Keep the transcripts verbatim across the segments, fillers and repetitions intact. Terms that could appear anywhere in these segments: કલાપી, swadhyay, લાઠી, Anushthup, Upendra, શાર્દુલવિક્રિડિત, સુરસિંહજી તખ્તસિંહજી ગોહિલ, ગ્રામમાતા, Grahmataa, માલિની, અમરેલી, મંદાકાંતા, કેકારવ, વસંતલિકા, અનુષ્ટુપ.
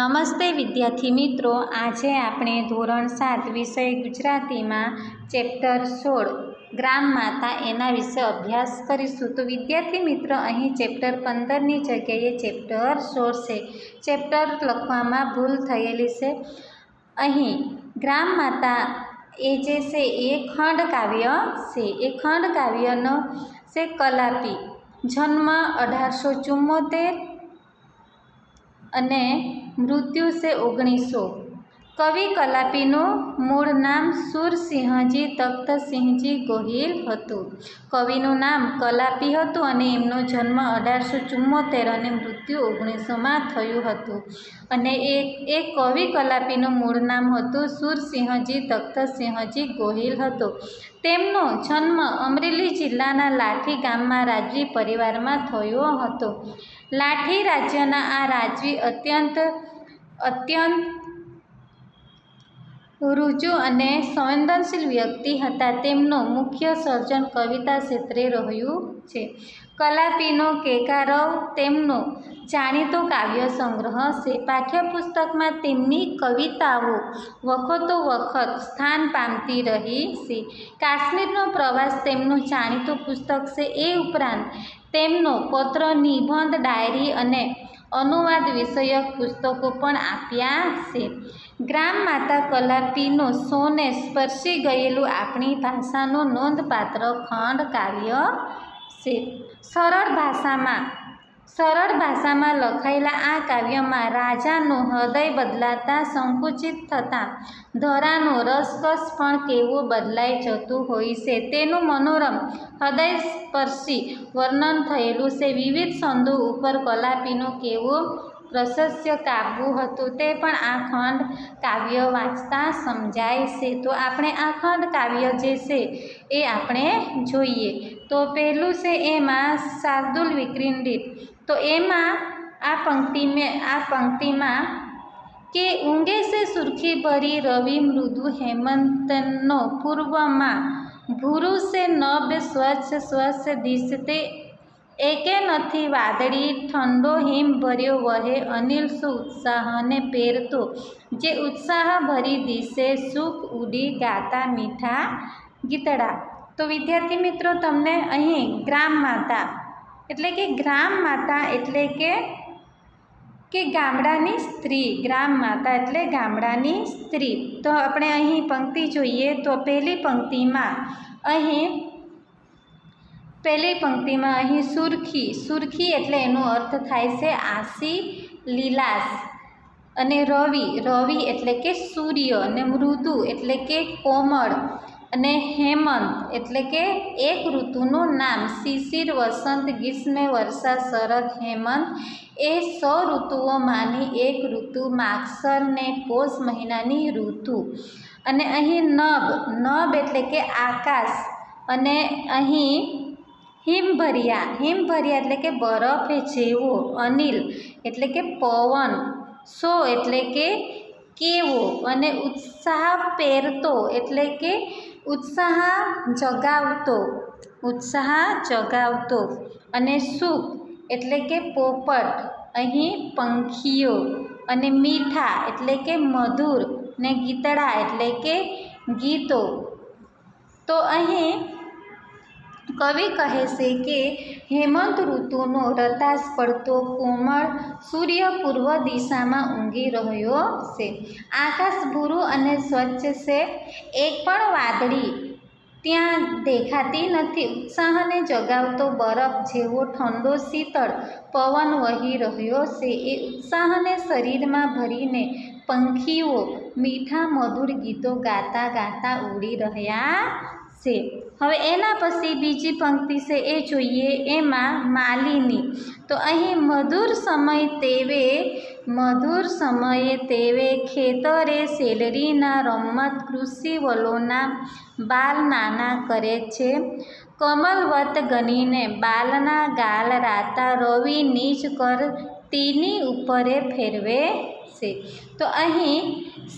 નમસ્તે વિદ્યાર્થી મિત્રો, આજે આપણે ધોરણ સાત વિષય ગુજરાતીમાં ચેપ્ટર સોળ ગ્રામમાતા એના વિશે અભ્યાસ કરીશું. તો વિદ્યાર્થી મિત્રો, અહીં ચેપ્ટર પંદરની જગ્યાએ ચેપ્ટર સોળ છે. ચેપ્ટર લખવામાં ભૂલ થયેલી છે. અહીં ગ્રામમાતા એ જે છે એ ખંડ કાવ્ય છે. એ ખંડ કાવ્યનો છે કલાપી. જન્મ અઢારસો ચુમ્મોતેર અને મૃત્યુ છે ઓગણીસો. કવિ કલાપીનું મૂળ નામ સુરસિંહજી તખ્તસિંહજી ગોહિલ હતું. કવિનું નામ કલાપી હતું અને એમનો જન્મ અઢારસો ચુમ્મોતેર અને મૃત્યુ ઓગણીસોમાં થયું હતું. અને એ એ કવિ કલાપીનું મૂળ નામ હતું સુરસિંહજી તખ્તસિંહજી ગોહિલ હતો. તેમનો જન્મ અમરેલી જિલ્લાના લાઠી ગામમાં રાજવી પરિવારમાં થયો હતો. લાઠી રાજ્યના આ રાજવી અત્યંત અત્યંત ઋજુ અને સંવેદનશીલ વ્યક્તિ હતા. તેમનું મુખ્ય સર્જન કવિતા ક્ષેત્રે રહ્યું છે. કલાપીનો કેકારવ તેમનો જાણીતો કાવ્ય સંગ્રહ છે. પાઠ્યપુસ્તકમાં તેમની કવિતાઓ વખતો વખત સ્થાન પામતી રહી છે. કાશ્મીરનો પ્રવાસ તેમનું જાણીતું પુસ્તક છે. એ ઉપરાંત તેમનો પત્ર, નિબંધ, ડાયરી અને અનુવાદ વિષયક પુસ્તકો પણ આપ્યા છે. ગ્રામમાતા કલાપીનો સોને સ્પર્શી ગયેલું આપણી ભાષાનું નોંધપાત્ર ખંડ કાવ્ય છે. સરળ ભાષામાં સરળ ભાષામાં લખાયેલા આ કાવ્યમાં રાજાનું હૃદય બદલાતા સંકુચિત થતાં ધરાનું રસકસ પણ કેવું બદલાઈ જતું હોય છે તેનું મનોરમ હૃદયસ્પર્શી વર્ણન થયેલું છે. વિવિધ છંદો ઉપર કલાપીનું કેવું પ્રશસ્ય કાવ્ય હતું તે પણ આ ખંડ કાવ્ય વાંચતા સમજાય છે. તો આપણે આ ખંડ કાવ્ય જે છે એ આપણે જોઈએ. તો પહેલું છે એમાં શાર્દુલવિક્રિડિત. तो एमां आ पंक्ति में आ पंक्ति में के ऊँगे से सुर्खी भरी रवि मृदु हेमंतनो पूर्व में भूरू से नभ स्वच्छ स्वच्छ दिशते एके नथी वादळी ठंडो हिम भर्यो वहे अनिल सु उत्साह ने पेरतो जे उत्साह भरी दिशे सुख उड़ी गाता मीठा गीतड़ा। तो विद्यार्थी मित्रों, तमने अहीं ग्राममाता એટલે કે ગ્રામમાતા એટલે કે કે ગામડાની સ્ત્રી. ગ્રામમાતા એટલે ગામડાની સ્ત્રી. તો આપણે અહીં પંક્તિ જોઈએ. તો પહેલી પંક્તિમાં અહીં પહેલી પંક્તિમાં અહીં સુરખી સુરખી એટલે એનો અર્થ થાય છે આસી, લીલાશ. અને રવિ રવિ એટલે કે સૂર્ય. અને મૃદુ એટલે કે કોમળ. અને હેમંત એટલે કે એક ઋતુનું નામ. શિશિર, વસંત, ગ્રીષ્મ, વર્ષા, શરદ, હેમંત એ સો ઋતુઓમાંની એક ઋતુ માગસર ને પોષ મહિનાની ઋતુ. અને અહીં નભ નભ એટલે કે આકાશ. અને અહીં હિમભર્યા હિમભર્યા એટલે કે બરફ જેવો. અનિલ એટલે કે પવન. સો એટલે કે કેવો. અને ઉત્સાહ પેરતો એટલે કે ઉત્સાહ જગાવતો ઉત્સાહ જગાવતો અને સુખ એટલે કે પોપટ. અહીં પંખીઓ. અને મીઠા એટલે કે મધુર. ને ગીતડા એટલે કે ગીતો. તો અહીં કવિ કહે છે કે હેમંત ઋતુનો રતાશ પડતો કોમળ સૂર્ય પૂર્વ દિશામાં ઊંઘી રહ્યો છે. આકાશ ભૂરું અને સ્વચ્છ છે. એક પણ વાદળી ત્યાં દેખાતી નથી. ઉત્સાહને જગાવતો બરફ જેવો ઠંડો શીતળ પવન વહી રહ્યો છે. એ ઉત્સાહને શરીરમાં ભરીને પંખીઓ મીઠા મધુર ગીતો ગાતા ગાતા ઉડી રહ્યા છે. હવે એના પછી બીજી પંક્તિ છે એ જોઈએ. એમાં માલિની. તો અહીં મધુર સમય તેવે મધુર સમયે તેવે ખેતરે સેલરીના રમત કૃષિ વલોના બાલ નાના કરે છે. કમલવત ગણીને બાલના ગાલ રાતા રવિ નીચ કર તેની ઉપરે ફેરવે છે. તો અહીં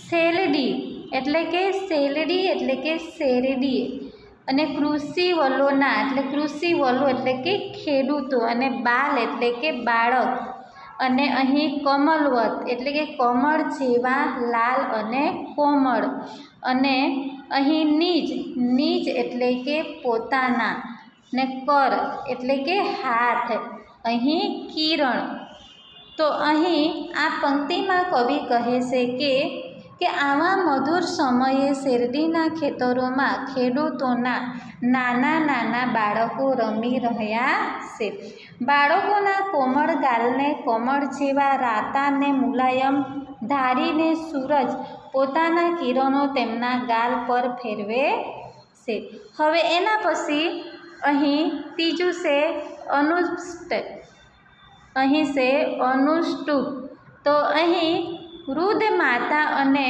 સેલડી એટલે કે સેલડી એટલે કે શેરડી. અને કૃષિ વલોના એટલે કૃષિ વલો એટલે કે ખેડૂતો. અને બાલ એટલે કે બાળક. અને અહીં કમલવત એટલે કે કમળ જેવા લાલ અને કોમળ, અને અહીં નીજ નીજ એટલે કે પોતાના, ને કર એટલે કે હાથ, અહીં કિરણ। તો અહીં આ પંક્તિમાં કવિ કહે છે કે કે આવા મધુર સમયે શેરડીના ખેતરોમાં ખેડૂતોના નાના નાના બાળકો રમી રહ્યા છે। બાળકોના કોમળ ગાલને કોમળ જેવા રાતાને મુલાયમ ધારીને સૂરજ પોતાના કિરણો તેમના ગાલ પર ફેરવે છે। હવે એના પછી અહીં ત્રીજું છે અનુષ્ઠ, અહીં છે અનુષ્ઠુપ। તો અહીં रुद माता अने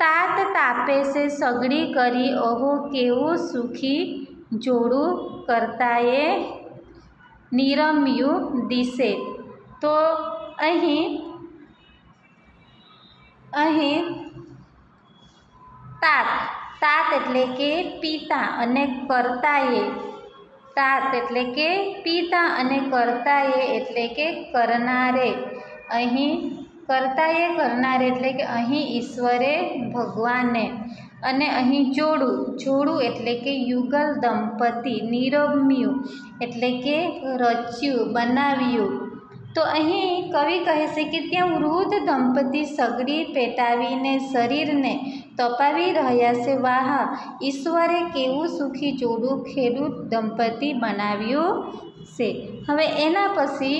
तात तापे से सगड़ी करी अहो केवू सुखी जोड़ू करताए निरम्यू दिशे। तो अही अही तात तात एटले के पिता अने करताए, तात एटले के पिता अने करताए एटले के करनारे, अही करताए करनार एटले के अहीं ईश्वरे भगवाने, अने अहीं जोड़ू जोड़ू एटले के युगल दंपति निरम्यू एटले के रच्यू बनाव्यू। तो अहीं कवि कहे छे कि त्यां वृद्ध दंपति सगड़ी पेटावीने शरीरने तपावी रह्या छे। वाह, ईश्वरे केवुं सुखी जोड़ू खेडूत दंपति बनाव्यू छे। हवे एना पछी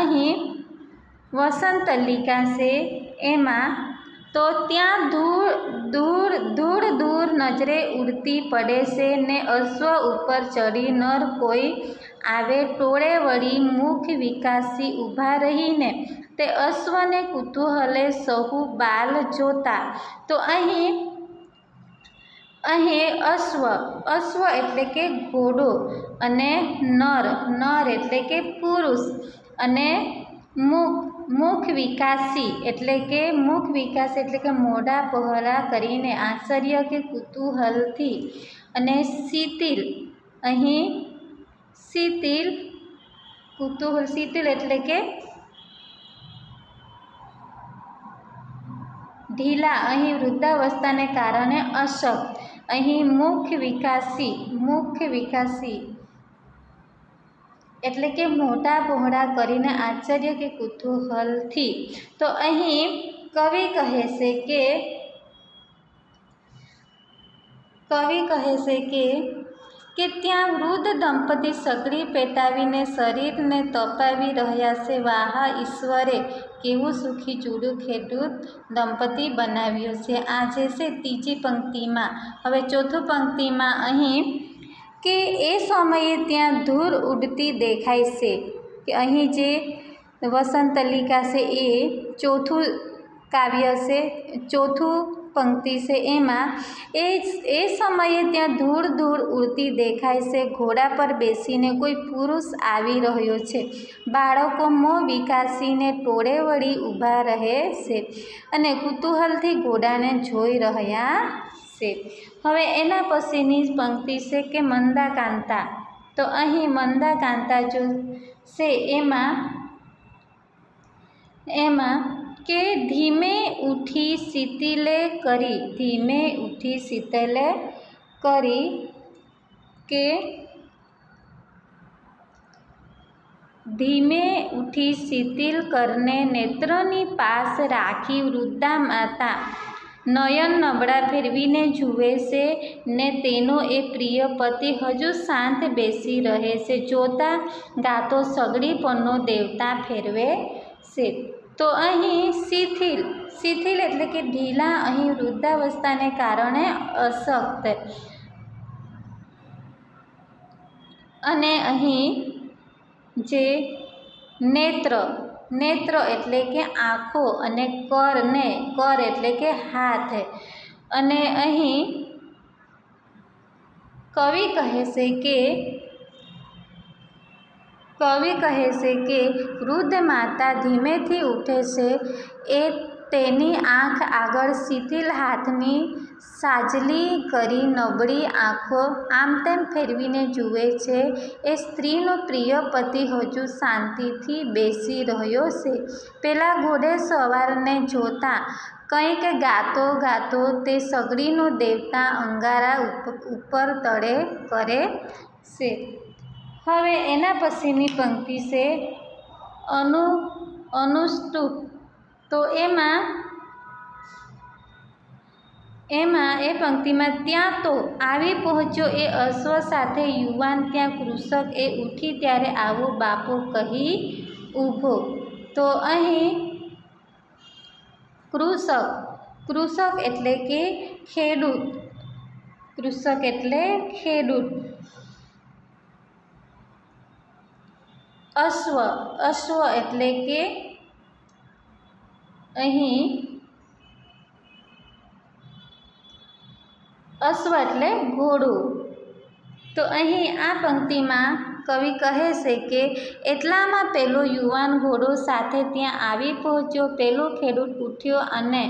अहीं वसंतलिका से एमा तो त्या दूर दूर दूर दूर नजरे उड़ती पड़े से, ने अश्व ऊपर चढ़ी नर कोई आवे टोड़े वड़ी मुख विकासी उभा रही ने ते अश्व ने कुतूहले सहु बाल जोता। तो अहीं अहीं अश्व अश्व एटले के घोड़ो, अने नर नर एटले के पुरुष, अने मुख मुख विकासी एटले के मुख विकास एटले के मोढ़ा पहरा करीने आश्चर्य के कुतूहल थी, अने शिथिल अहीं शिथिल कुतूहल शिथिल एटले के ढीला, अहीं वृद्धावस्था ने कारण अशक्त, अहीं मुख विकासी मुख विकासी एटले के मोटा पहोड़ा करीने आश्चर्य के कुतूहल थी। तो अहीं कवि कहे से के कवि कहे से के कि त्यां वृद्ध दंपति सगड़ी पेटावीने शरीर ने तपावी रह्या छे। वाह, ईश्वरे केवुं सुखी जोड़ू खेडूत दंपति बनाव्यो छे। आ जे छे तीजी पंक्ति में। हवे चौथी पंक्ति में अहीं के ए समये त्यां धूर उड़ती देखाय छे, कि अहीं जे वसंतलिका से ए चौथु काव्य से चौथु पंक्ति से एमा ए ए समये त्यां धूर धूर उड़ती देखाय छे। घोड़ा पर बेसीने कोई पुरुष आवी रह्यो छे। बाळको मोह विकासीने टोळे वळी ऊभा रहे छे अने कुतूहलथी घोड़ाने जोई रह्या। हवे एना पछीनी पंक्ति से के मंदाकांता। तो अहीं मंदाकांता जो से एमा एमा के धीमे उठी शीतले करी धीमे उठी शीतले करी के धीमे उठी शिथिल करने नेत्रनी पास राखी वृद्धा माता नयन नबड़ा फेरवीने जुए से, ने तेनो ए प्रिय पति हजू शांत बेसी रहे से। जोता गातो सगड़ी पनो देवता फेरवे से। तो अहीं शिथिल शिथिल एटले के ढीला, अहीं वृद्धावस्था ने कारणे अशक्त, अने अहीं जे नेत्र नेत्र एटले के आँखों, अने कर ने कर एटले के हाथ, अने अहीं कवि कहे से के कवि कहे से के वृद्ध माता धीमे थी उठे से, ए તેની આંખ આગળ શિથિલ હાથની સાજલી કરી નબળી આંખો આમ તેમ ફેરવીને જુએ છે. એ સ્ત્રીનો પ્રિય પતિ હજુ શાંતિથી બેસી રહ્યો છે. પેલા ઘોડે સવારને જોતા કંઈક ગાતો ગાતો તે સગડીનો દેવતા અંગારા ઉપર તળે કરે છે. હવે એના પછીની પંક્તિ છે અનુ અનુષ્ટુપ. તો એમાં એમાં એ પંક્તિમાં ત્યાં તો આવી પહોંચ્યો એ અશ્વ સાથે યુવાન, ત્યાં કૃષક એ ઉઠી ત્યારે આવો બાપો કહી ઊભો. તો અહીં કૃષક કૃષક એટલે કે ખેડૂત, કૃષક એટલે ખેડૂત. અશ્વ અશ્વ એટલે કે અહીં અશ્વ એટલે ઘોડું. તો અહીં આ પંક્તિમાં કવિ કહે છે કે એટલામાં પેલો યુવાન ઘોડો સાથે ત્યાં આવી પહોંચ્યો. પેલો ખેડૂત ઉઠ્યો અને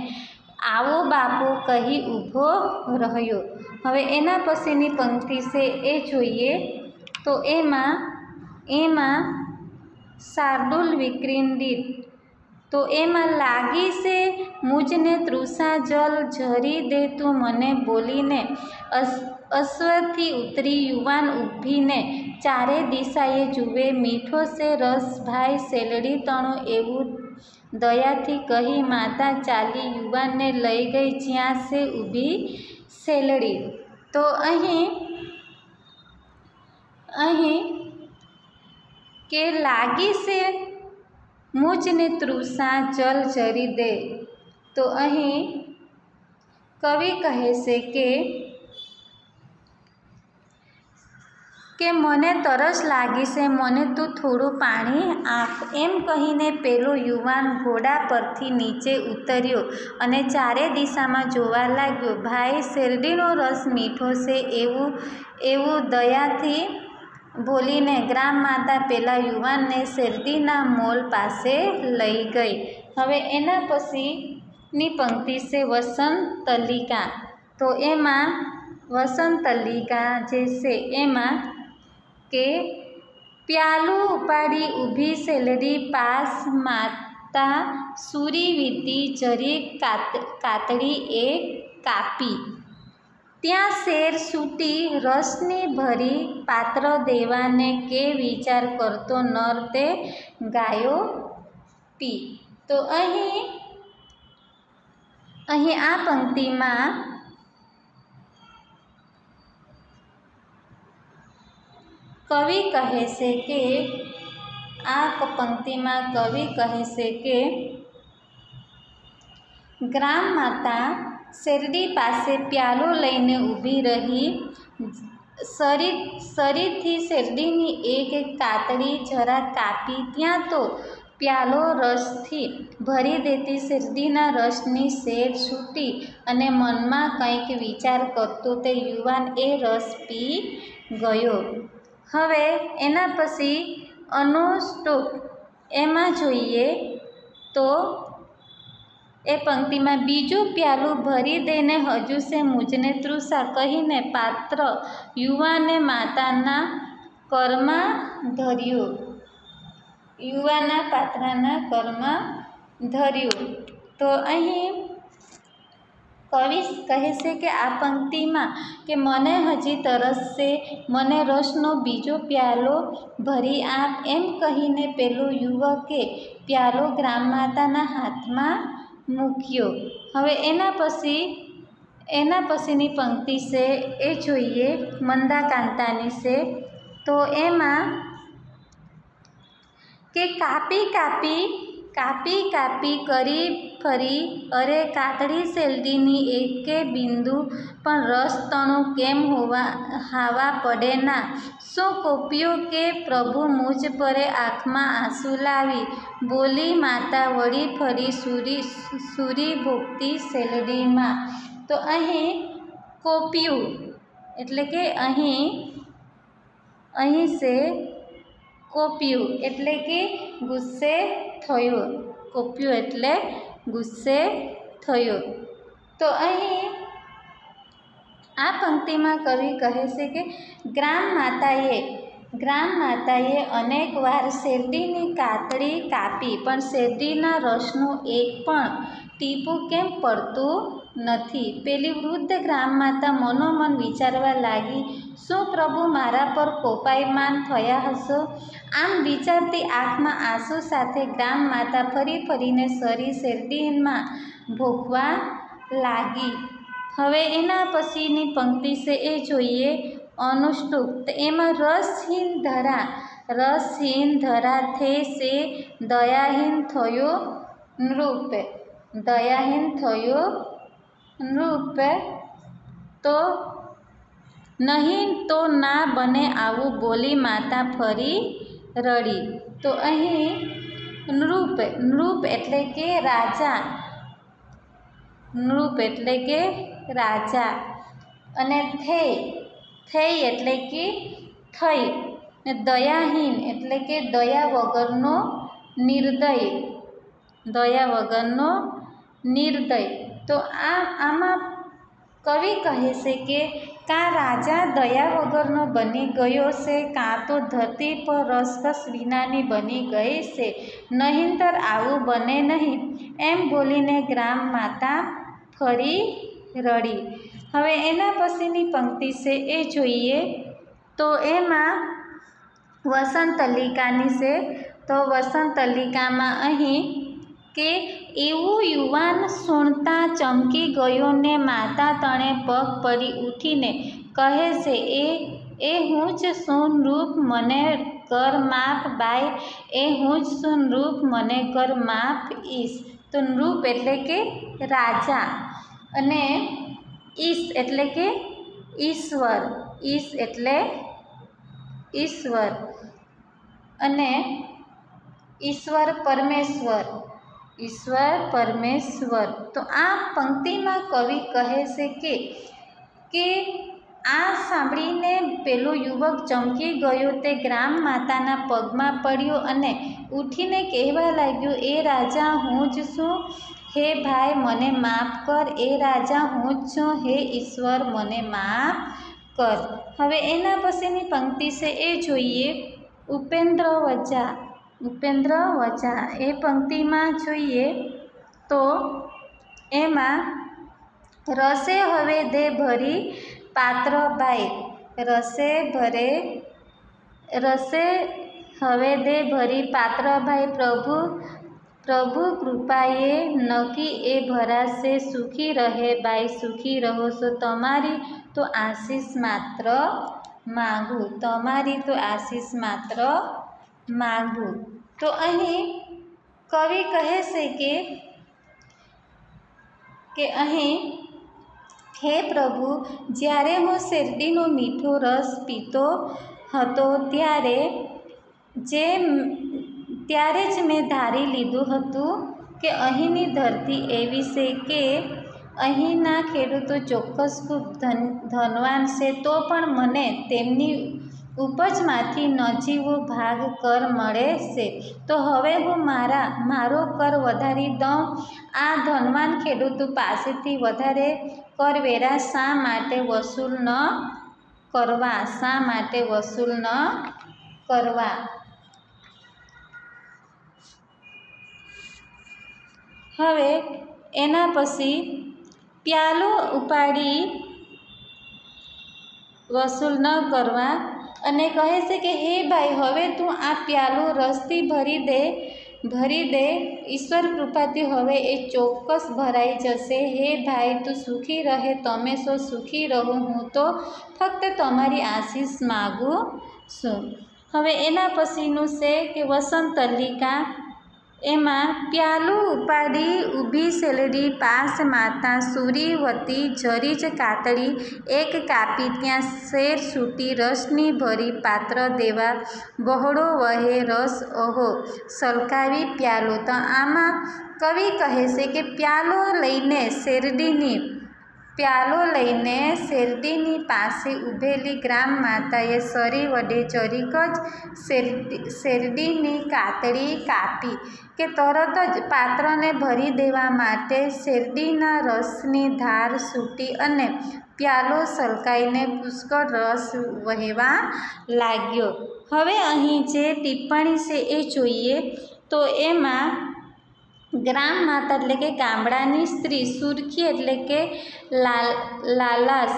આવો બાપો કહી ઊભો રહ્યો. હવે એના પછીની પંક્તિ છે એ જોઈએ. તો એમાં એમાં શાર્દુલવિક્રીડિત. તો એમાં લાગી છે મુજને તૃષા જલ ઝરી દે તું મને બોલીને. અશ્વથી ઉતરી યુવાન ઊભીને ચારે દિશાએ જુએ. મીઠો છે રસભાઈ શેલડી તણો એવું દયાથી કહી માતા ચાલી યુવાનને લઈ ગઈ જ્યાં છે ઊભી શેલડી. તો અહીં અહીં કે લાગી છે મુજને તૃષા જલ ઝરી દે. તો અહીં કવિ કહે છે કે કે મને તરસ લાગી છે, મને તું થોડું પાણી આપ. એમ કહીને પેલો યુવાન ઘોડા પરથી નીચે ઉતર્યો અને ચારે દિશામાં જોવા લાગ્યો. ભાઈ શેરડીનો રસ મીઠો છે એવું એવું દયાથી બોલીને ગ્રામમાતા પેલા યુવાનને શેરડીના મોલ પાસે લઈ ગઈ. હવે એના પછીની પંક્તિ છે વસંતલિકા. તો એમાં વસંતલિકા જે છે એમાં કે પ્યાલું ઉપાડી ઊભી શેલડી પાસ માતા સૂરીવીતી જરી કાત કાતડી એ કાપી. ત્યાં શેર સૂટી રસને ભરી પાત્ર દેવાને કે વિચાર કરતો નર તે ગાયો પી. તો અહીં અહીં આ પંક્તિમાં કવિ કહે છે કે આ પંક્તિમાં કવિ કહે છે કે ગ્રામમાતા શેરડી પાસે પ્યાલો લઈને ઊભી રહી. શરીર શરીરથી શેરડીની એક કાતડી જરા કાપી. ત્યાં તો પ્યાલો રસથી ભરી દેતી શેરડીના રસની શેર છૂટી અને મનમાં કંઈક વિચાર કરતો તે યુવાન એ રસ પી ગયો. હવે એના પછી અનુષ્ટુપ એમાં જોઈએ. તો એ પંક્તિમાં બીજું પ્યાલું ભરી દેને હજુ સે મુજને તૃષા કહીને પાત્ર યુવાને માતાના કર્મા ધર્યું. યુવાના પાત્રના કર્મા ધર્યું. તો અહીં કવિ કહે છે કે આ પંક્તિમાં કે મને હજી તરસ છે, મને રસનો બીજો પ્યાલો ભરી આપ. એમ કહીને પેલો યુવકે પ્યાલો ગ્રામમાતાના હાથમાં મૂક્યો. હવે એના પછી એના પછીની પંક્તિ છે એ જોઈએ મંદાકાંતાની છે. તો એમાં કે કાપી કાપી કાપી કાપી કરી ફરી અરે કાતડી શેરડીની એકે બિંદુ પણ રસતણું કેમ હોવા હાવા પડે ના. શું કોપ્યો કે પ્રભુ મુજ પરે આંખમાં આંસુ લાવી બોલી માતા વળી ફરી સૂરી સૂરી ભોગતી શેરડીમાં. તો અહીં કોપ્યું એટલે કે અહીં અહીં છે કોપ્યું એટલે કે ગુસ્સે થયો. કોપ્યું એટલે ગુસ્સે થયો। તો અહીં આ પંક્તિમાં કવિ કહે છે કે ગ્રામ માતાએ ગ્રામ માતાએ અનેકવાર શેરડીની કાતડી કાપી, પણ શેરડીના રસનું એક પણ ટીપું કેમ પડતું નથી? પેલી વૃદ્ધ ગ્રામમાતા મનોમન વિચારવા લાગી, શું પ્રભુ મારા પર કોપાયમાન થયા હશો? આમ વિચારતી આંખમાં આંસુ સાથે ગ્રામમાતા ફરી ફરીને સરી શેરડીમાં ભોંકવા લાગી। હવે એના પછીની પંક્તિ છે એ જોઈએ, अनुष्टुप। एम रसहीन धरा रसहीन धरा थे से दयाहीन थयो नृप दयाहीन थयो नृप। तो नहीं तो ना बने आवु बोली माता फरी रड़ी। तो अही नृप नृप एटले के राजा नृप एटले के राजा अने थे थे एटले कि थई ने दयाहीन एटले कि दया वगरनो निर्दय दया वगरनो निर्दय। तो आ आमा कवि कहे से कि का राजा दया वगरनो बनी गयो से, का तो धरती पर रसकस विनानी बनी गई से, नहींतर आवु बने नहीं, एम बोलीने ग्राम माता फरी रड़ी। हवे एना पछीनी पंक्ति से ए जोईए, तो एमा वसंतलिकानी से। तो वसंतलिकामां अहीं के एवुं युवान सुनता चमकी गयो ने माता तणे पग पड़ी उठीने कहे से ए ए हूँ ज सुन रूप मने कर माफ बाय ए हूँ ज सुन रूप मने कर माफ ईश। तो नृप एटले के राजा अने ईश एटले के ईश्वर ईश एटले ईश्वर अने ईश्वर परमेश्वर ईश्वर परमेश्वर। तो आ पंक्ति में कवि कहे से कि कि आ सांभळीने पेलो युवक चमकी गयो ते ग्राम माताना पगमां पड्यो अने उठीने कहेवा लाग्यो, ए राजा हूँ ज छुं हे भाई मने माफ कर, ए राजा हूँ ज छुं हे ईश्वर मने माफ कर। हवे एना पछीनी पंक्ति से ए जोईए, उपेन्द्र वचा उपेन्द्र वचा। ए पंक्ति में जोईए तो एमां रसे हवे दे भरी पात्र बाई रसे भरे रसे हवे दे भरी पात्र भाई प्रभु प्रभु कृपाए नकी ए भरा से सुखी रहे बाई सुखी रहो सो तमारी तो आशीष मात्र मागू तमारी तो आशीष मात्र मागू। तो अहीं कवि कहे से के, के अहीं हे प्रभु ज्यारे हूँ शेरडीनो मीठो रस पीतो हतो त्यारे जे त्यारे ज मैं धारी लीधुं हतुं के अहींनी धरती एवी से के अहींना खेडूतो चोक्कस खूब धन धनवान से, तो पण मने तेमनी उपज मांथी नजीवो भाग कर मळे छे। तो हवे हूँ मारा मारो कर वधारी दऊं, आ धनवान खेडूत पासेथी वधारे करवेरा शा माटे वसूल न करवा शा माटे वसूल न करवा। हवे एना पछी प्यालो उपाड़ी वसूल न करवा अने कहे से कि हे भाई हवे तू आ प्यालो रसथी भरी दे भरी दे ईश्वर कृपाथी हवे ए चोक्कस भराई जशे। हे भाई तू सुखी रहे तमे सो सुखी रहो, हूँ तो फक्त तमारी आशीष मागू छूं। हवे एना पछीनुं छे कि वसंतलिका। एमा प्यालू उपाड़ी ऊभी शेरडी पास माता सूरीवती जरीज कातड़ी एक कापी त्यां शेर सूटी रसनी भरी पात्र देवा बहोळो वहे रस ओहो सलकावी प्यालो। तो आमा कवि कहे से कि प्यालो लईने शेरडीनी प्यालो लईने શેરડીની પાસે ઊભેલી ગ્રામમાતાએ સરી વડે જરીક જ શેરડીની કાતડી કાપી કે તરત જ પાત્રને ભરી દેવા માટે શેરડીના રસની ધાર છૂટી અને પ્યાલો સલકાઈને પુષ્કળ રસ વહેવા લાગ્યો। હવે અહીં જે ટિપ્પણી છે એ જોઈએ તો એમાં ગ્રામમાતા એટલે કે ગામડાની સ્ત્રી, સુરખી એટલે કે લાલ લાલાસ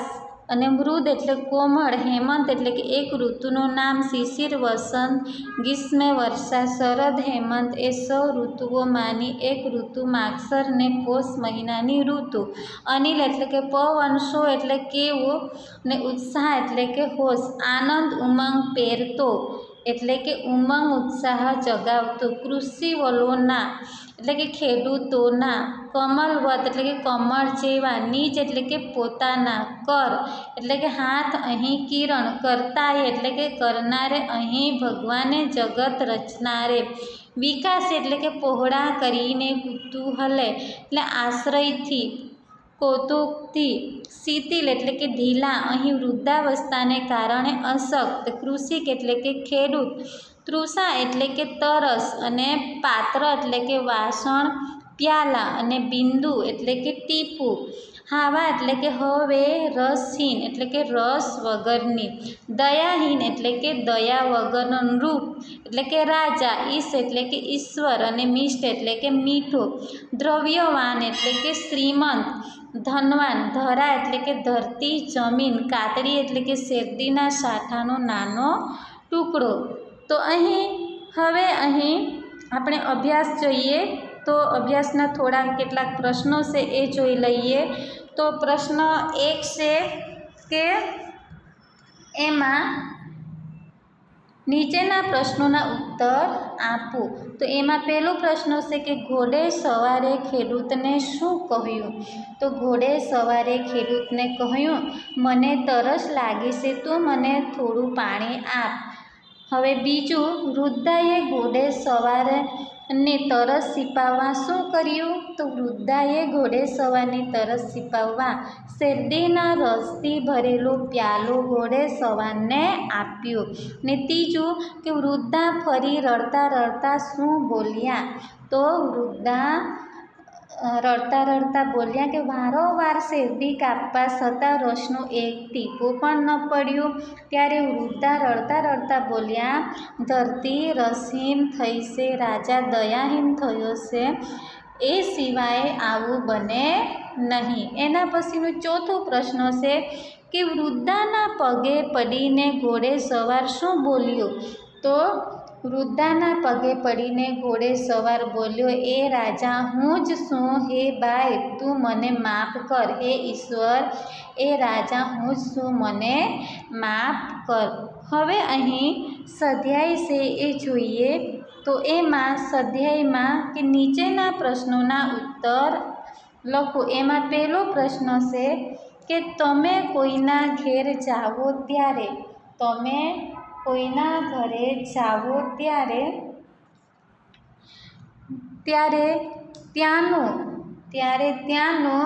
અને મૃદ એટલે કોમળ, હેમંત એટલે કે એક ઋતુનું નામ, શિશિર વસંત, ગ્રીષ્મે વર્ષા, શરદ હેમંત એ સૌ ઋતુઓમાંની એક ઋતુ, માગસર ને પોષ મહિનાની ઋતુ, અનિલ એટલે કે પવન, શો એટલે કેવો ને ઉત્સાહ એટલે કે હોશ, આનંદ ઉમંગ પહેરતો એટલે કે ઉમંગ ઉત્સાહ જગાવતો, કૃષિવલોના એટલે કે ખેડૂતોના, કમલવત એટલે કે કમળ જેવા, નીચ એટલે કે પોતાના, કર એટલે કે હાથ અહીં કિરણ, કરતાએ એટલે કે કરનારે, અહીં ભગવાને જગત રચનારે, વિકાસ એટલે કે પહોળા કરીને, કુતૂહલે એટલે આશ્રયથી, કૌતુકથી, શિથિલ એટલે કે ઢીલા, અહીં વૃદ્ધાવસ્થાને કારણે અશક્ત, કૃષિક એટલે કે ખેડૂત, તૃષા એટલે કે તરસ અને પાત્ર એટલે કે વાસણ, પ્યાલા અને બિંદુ એટલે કે ટીપું, હાવા એટલે કે હવે, રસહીન એટલે કે રસ વગરની, દયાહીન એટલે કે દયા વગરનું, રૂપ એટલે કે રાજા, ઈશ એટલે કે ઈશ્વર અને મિષ્ટ એટલે કે મીઠો, દ્રવ્યવાન એટલે કે શ્રીમંત, ધનવાન, ધરા એટલે કે ધરતી, જમીન, કાતડી એટલે કે શેરડીના સાંઠાનો નાનો ટુકડો। તો અહીં હવે અહીં આપણે અભ્યાસ જોઈએ તો અભ્યાસના થોડા કેટલાક પ્રશ્નો છે એ જોઈ લઈએ। તો પ્રશ્ન એક છે કે એમાં નીચેના પ્રશ્નોના ઉત્તર આપો। તો એમાં પહેલો પ્રશ્ન છે કે ઘોડે સવારે ખેડૂતને શું કહ્યું? તો ઘોડે સવારે ખેડૂતને કહ્યું, મને તરસ લાગી છે, તું મને થોડું પાણી આપ। હવે બીજું, વૃદ્ધાએ ઘોડે સવારે ને તરસ સિપાવવા શું કર્યું? તો વૃદ્ધાએ ઘોડે સવારની તરસ સિપાવવા શેરડીના રસથી ભરેલો પ્યાલો ઘોડે સવારને આપ્યો। ને ત્રીજું કે વૃદ્ધા ફરી રડતા રડતા શું બોલ્યા? તો વૃદ્ધા રડતા રડતા બોલ્યા કે વારંવાર શેરડી કાપવા છતાં રસનો એક ટીપો પણ ન પડ્યો। ત્યારે વૃદ્ધા રડતા રડતા બોલ્યા, ધરતી રસહીન થઈ છે, રાજા દયાહીન થયો છે, એ સિવાય આવું બને નહીં। એના પછીનું ચોથું પ્રશ્ન છે કે વૃદ્ધાના પગે પડીને ઘોડે સવાર શું બોલ્યો? તો વૃદ્ધાના પગે પડીને ઘોડે સવાર બોલ્યો, એ રાજા હું જ છું, હે ભાઈ તું મને માફ કર, હે ઈશ્વર એ રાજા હું જ છું, મને માફ કર। હવે અહીં સ્વાધ્યાય છે એ જોઈએ તો એમાં સ્વાધ્યાયમાં કે નીચેના પ્રશ્નોના ઉત્તર લખો। એમાં પહેલો પ્રશ્ન છે કે તમે કોઈના ઘેર જાઓ ત્યારે તમે કોઈના ઘરે જાઓ ત્યારે ત્યારે ત્યાંનો ત્યારે ત્યાંનો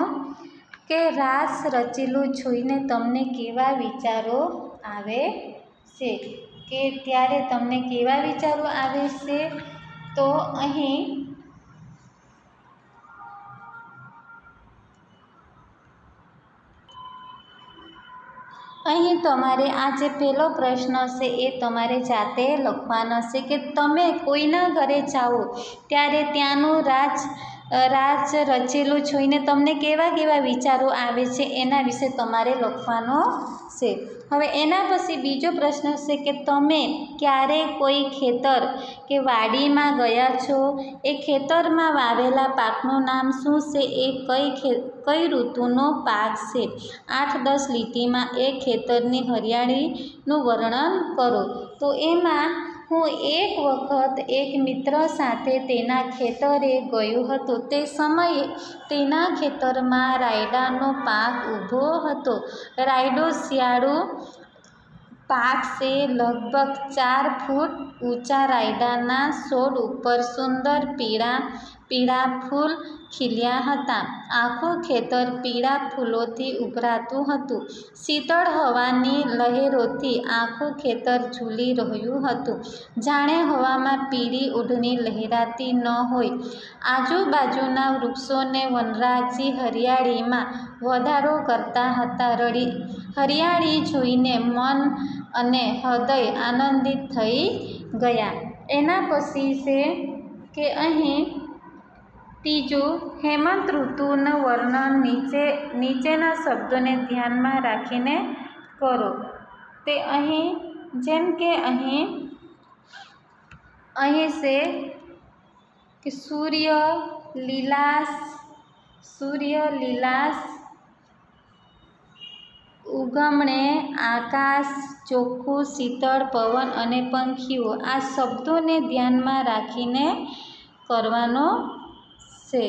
કે રાસ રચેલું જોઈને તમને કેવા વિચારો આવે છે? કે ત્યારે તમને કેવા વિચારો આવે છે? તો અહીં અહીં તમારે આ જે પહેલો પ્રશ્ન છે એ તમારે જાતે લખવાનો છે કે તમે કોઈના ઘરે જાઓ ત્યારે ત્યાંનું રાજ રાજ રચેલું જોઈને તમને કેવા કેવા વિચારો આવે છે એના વિશે તમારે લખવાનો છે। હવે એના પછી બીજો પ્રશ્ન છે કે તમે ક્યારે કોઈ ખેતર કે વાડીમાં ગયા છો, એ ખેતરમાં વાવેલા પાકનું નામ શું છે, એ કઈ ખે કઈ ઋતુનો પાક છે? આઠ દસ લીટીમાં એ ખેતરની હરિયાળીનું વર્ણન કરો। તો એમાં હું એક વખત એક મિત્ર સાથે તેના ખેતરે ગયો હતો, તે સમયે તેના ખેતરમાં રાયડાનો પાક ઊભો હતો, રાયડો શિયાળુ पाक से लगभग चार फूट ऊंचा रायडाना सोड ऊपर सुंदर पीड़ा पीड़ा फूल खिल्या हता। आखो खेतर पीड़ा फूलों थी उभरातु हतु। शीतल हवानी लहरों थी आखो खेतर झूली रह्यु हतु। जाने हवा में पीड़ी उड़नी लहराती न होय। आजूबाजूना वृक्षों ने वनराजी हरियाली में वधारो करता हता। रड़ी हरियाली जोईने मन अने हृदय आनंदित थई गया। एना पछी से के अहीं तीजू हेमंत ऋतुनु वर्णन नीचे नीचेना शब्दों ने ध्यान में राखीने करो। ते अहीं जेम के अहीं अहीं से कि सूर्य लीलाश सूर्य लीलाश उगमणे आकाश चोखू शीतल पवन अने पंखीओ आ शब्दों ने ध्यान में राखीने करवानो से।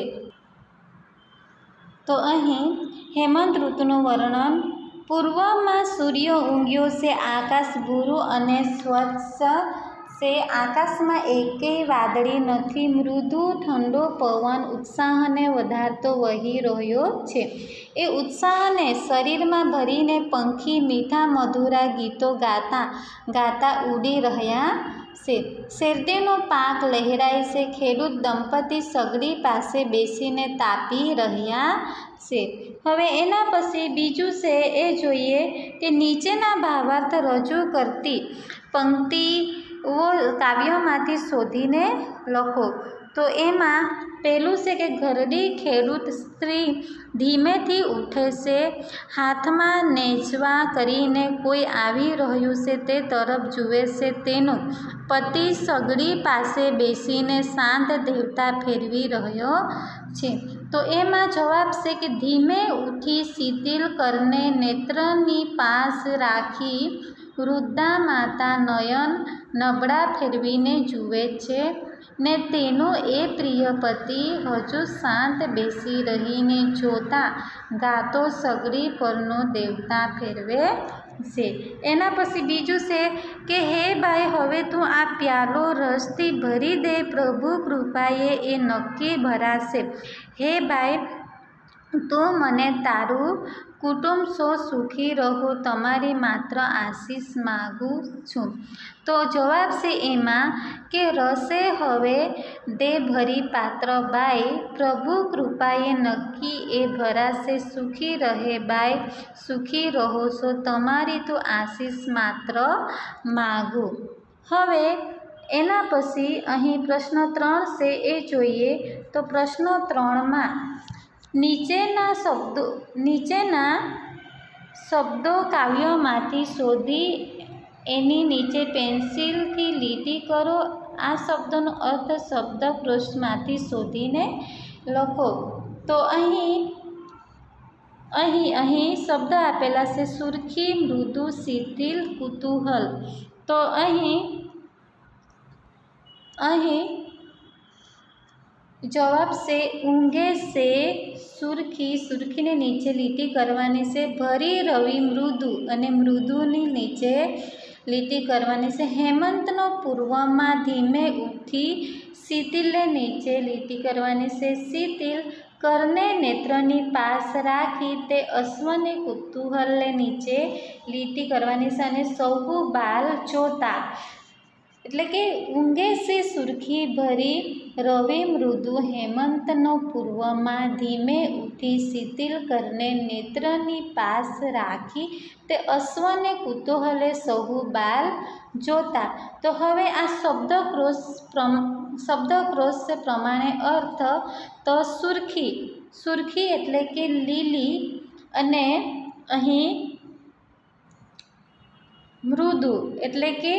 तो अहीं हेमंत ऋतुनु वर्णन पूर्व में सूर्य ऊँग्यो से आकाश भूरू अने स्वच्छ से। आकाश में एकेय वादळी नथी। मृदु ठंडो पवन उत्साह ने वधारतो वही रह्यो छे। ए उत्साह ने शरीर में भरीने पंखी मीठा मधुरा गीतों गाता गाता उड़ी रह्या से। शेरडीनो पाक लहराई से। खेडूत दंपति सगड़ी पासे बेसीने तापी रह्या से। हवे एना पछी बीजू से ए जोईए के नीचेना भावार्थ रजू करती पंक्ति वो काव्योमांथी शोधीने लखो। तो एमा पहेलुं से के घरडी खेडूत स्त्री धीमेथी उठे से। हाथ में नेजवा करीने कोई आवी रह्युं से ते तरफ जुए से। तेनो पति सगड़ी पासे बेसीने शांत देवता फेरवी रह्यो छे। तो एमा जवाब से कि धीमे उठी शिथिल करने नेत्रनी पास राखी वृद्धा माता नयन नबड़ा फेरवीने जुए छे ने तेनो ए प्रिय पति हजू शांत बेसी रहीने जोता गातो सगड़ी परनो देवता फेरवे से। एना पछी बीजू से के हे भाई हवे तू आ प्यालो रसथी भरी दे प्रभु कृपाए ए नक्की भराशे। हे भाई तो मने तारू कुटुंब सो सुखी रहो तमारी मात्र आशीष मागू छूं। तो जवाब से एमा के रसे हवे दे भरी पात्र बाई प्रभु कृपाए नक्की ए भरा से। सुखी रहे बाई सुखी रहो सो तमारी तो आशीष मात्र मागू। हवे एना पछी अहीं प्रश्न त्रण से ए जोईए। तो प्रश्न त्रण में નીચેના શબ્દો નીચેના શબ્દો કાવ્યમાંથી શોધી એની નીચે પેન્સિલથી લીટી કરો। આ શબ્દોનો અર્થ શબ્દકોશમાંથી શોધીને લખો। તો અહીં અહીં અહીં શબ્દ આપેલા છે સુરખી મૃદુ શિથિલ કુતૂહલ। તો અહીં અહીં जवाब से ऊँगे से सुरखी सुरखी ने नीचे लीटी करवाने से। भरी रवि मृदु अने मृदु ने नीचे लीटी करवाने से। हेमंत नो पूर्व में धीमे उठी शिथिल ने नीचे लीटी करवाने से। शिथिल करने नेत्रनी पास राखी ते अश्वने कुतूहल ने नीचे लीटी करवाने से। अने सौगु बाल जोता એટલે કે ઊંઘે સે સુરખી ભરી રવિ મૃદુ હેમંતનો પૂર્વમાં ધીમે ઉઠી શિથિલ કરને નેત્રની પાસ રાખી તે અશ્વને કુતૂહલે સહુ બાલ જોતા। તો હવે આ શબ્દક્રોશ શબ્દક્રોશ પ્રમાણે અર્થ તો સુરખી સુરખી એટલે કે લીલી અને અહીં મૃદુ એટલે કે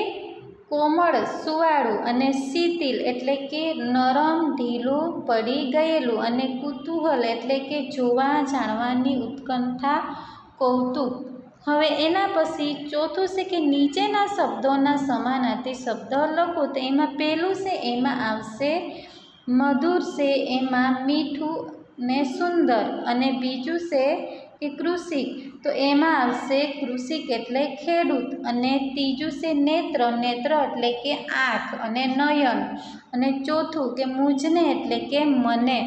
कोमल सुवाड़ू अने शिथिल एटले के नरम ढीलू पड़ी गयेलू अने कुतूहल एटले के जोवा जाणवानी उत्कंठा कौतुक। हवे एना पछी चौथुं से के नीचेना शब्दोना समानार्थी शब्द लखो। तो एमां पहेलुं से एमां आवशे मधुर से एमां मीठू ने सुंदर अने बीजू से કે કૃષિક તો એમાં આવશે કૃષિક એટલે ખેડૂત, અને ત્રીજું છે નેત્ર, નેત્ર એટલે કે આંખ અને નયન, અને ચોથું કે મુજને એટલે કે મને.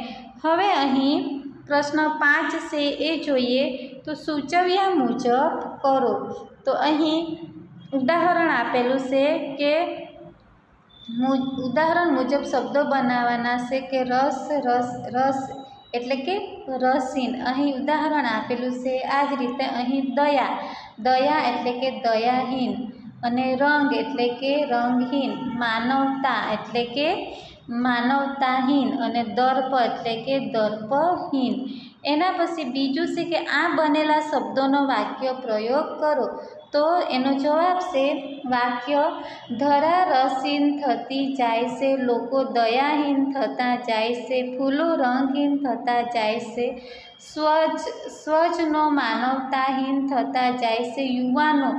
હવે અહીં પ્રશ્ન પાંચ છે એ જોઈએ તો સૂચવ્યા મુજબ કરો. તો અહીં ઉદાહરણ આપેલું છે કે ઉદાહરણ મુજબ શબ્દો બનાવવાના છે કે રસ રસ રસ એટલે કે રસીન. અહીં ઉદાહરણ આપેલું છે આ જ રીતે. અહીં દયા, દયા એટલે કે દયાહીન, અને રંગ એટલે કે રંગહીન, માનવતા એટલે કે માનવતાહીન, અને દર્પ એટલે કે દર્પહીન. એના પછી બીજું છે કે આ બનેલા શબ્દોનો વાક્ય પ્રયોગ કરો. તો એનો જવાબ છે વાક્ય ધરા રસીન થતી જાય છે, લોકો દયાહીન થતા જાય છે, ફૂલો રંગહીન થતા જાય છે, સ્વચ્છ સ્વજનો માનવતાહીન થતા જાય છે, યુવાનો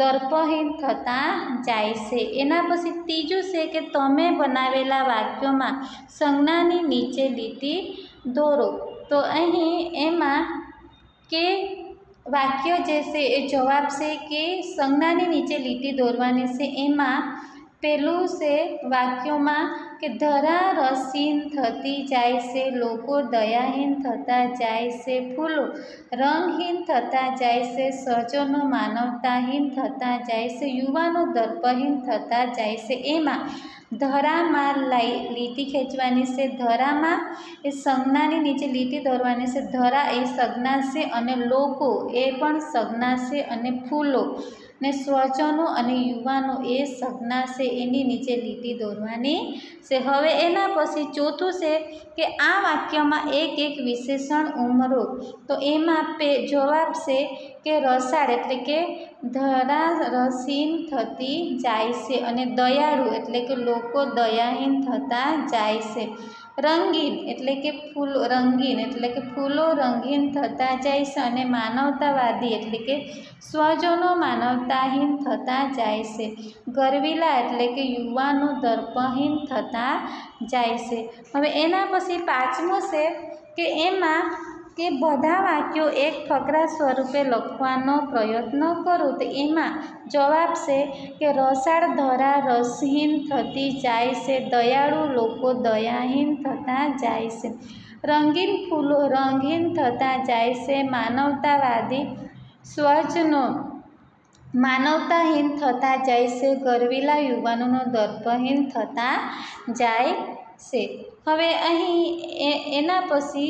દર્પહીન થતા જાય છે. એના પછી ત્રીજું છે કે તમે બનાવેલા વાક્યોમાં સંજ્ઞાની નીચે લીટી દોરો. તો અહીં એમાં કે વાક્ય જે છે એ જવાબ છે કે સંજ્ઞાની નીચે લીટી દોરવાની છે. એમાં પહેલું છે વાક્યોમાં કે ધરા રસીન થતી જાય છે, લોકો દયાહીન થતા જાય છે, ફૂલો રંગહીન થતા જાય છે, સજનો માનવતાહીન થતા જાય છે, યુવાનો દર્પહીન થતા જાય છે. એમાં ધરામાં લીટી ખેંચવાની છે. ધરામાં એ સંજ્ઞાની નીચે લીટી દોરવાની છે. ધરા એ સંજ્ઞા છે, અને લોકો એ પણ સંજ્ઞા છે, અને ફૂલો ને સ્વજનો અને યુવાનો એ સંજ્ઞા છે, એની નીચે લીટી દોરવાની છે. હવે એના પછી ચોથું છે કે આ વાક્યમાં એક એક વિશેષણ ઉમેરો. તો એમાં પે જવાબ છે કે રસાળ એટલે કે ધરા રસીન થતી જાય છે, અને દયાળુ એટલે કે લોકો દયાહીન થતા જાય છે, રંગીન એટલે કે ફૂલો રંગીન એટલે કે ફૂલો રંગીન થતા જાય છે, અને માનવતાવાદી એટલે કે સ્વજનો માનવતાહીન થતા જાય છે, ગર્વિલા એટલે કે યુવાનો દર્પહીન થતા જાય છે. હવે એના પછી પાંચમો છે કે એમાં કે બધા વાક્યો એક ફકરા સ્વરૂપે લખવાનો પ્રયત્ન કરો. તો એમાં જવાબ છે કે રસાળ ધરા રસહીન થતી જાય છે, દયાળુ લોકો દયાહીન થતા જાય છે, રંગીન ફૂલો રંગહીન થતા જાય છે, માનવતાવાદી સ્વજનો માનવતાહીન થતા જાય છે, ગર્વિલા યુવાનોનો દર્પહીન થતા જાય છે. હવે અહીં એના પછી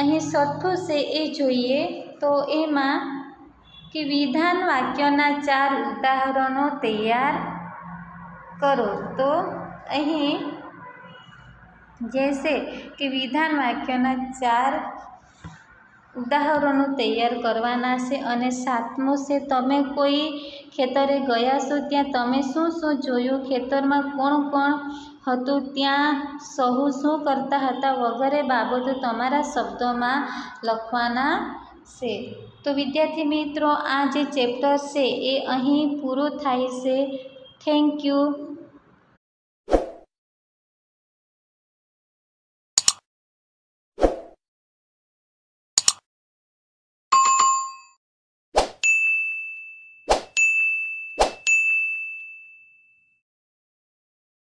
અહીં સઠ્ઠું છે એ જોઈએ તો એમાં કે વિધાન વાક્યના ચાર ઉદાહરણો તૈયાર કરો. તો અહીં જે છે કે વિધાન વાક્યના ચાર ઉદાહરણો તૈયાર કરવાના છે. અને સાતમો છે તમે કોઈ ખેતરે ગયા છો, ત્યાં તમે શું શું જોયું, ખેતરમાં કોણ કોણ હતું, ત્યાં સહુ શું કરતા હતા વગેરે બાબતો તમારા શબ્દોમાં લખવાના છે. તો વિદ્યાર્થી મિત્રો, આ જે ચેપ્ટર છે એ અહીં પૂરું થાય છે. Thank you.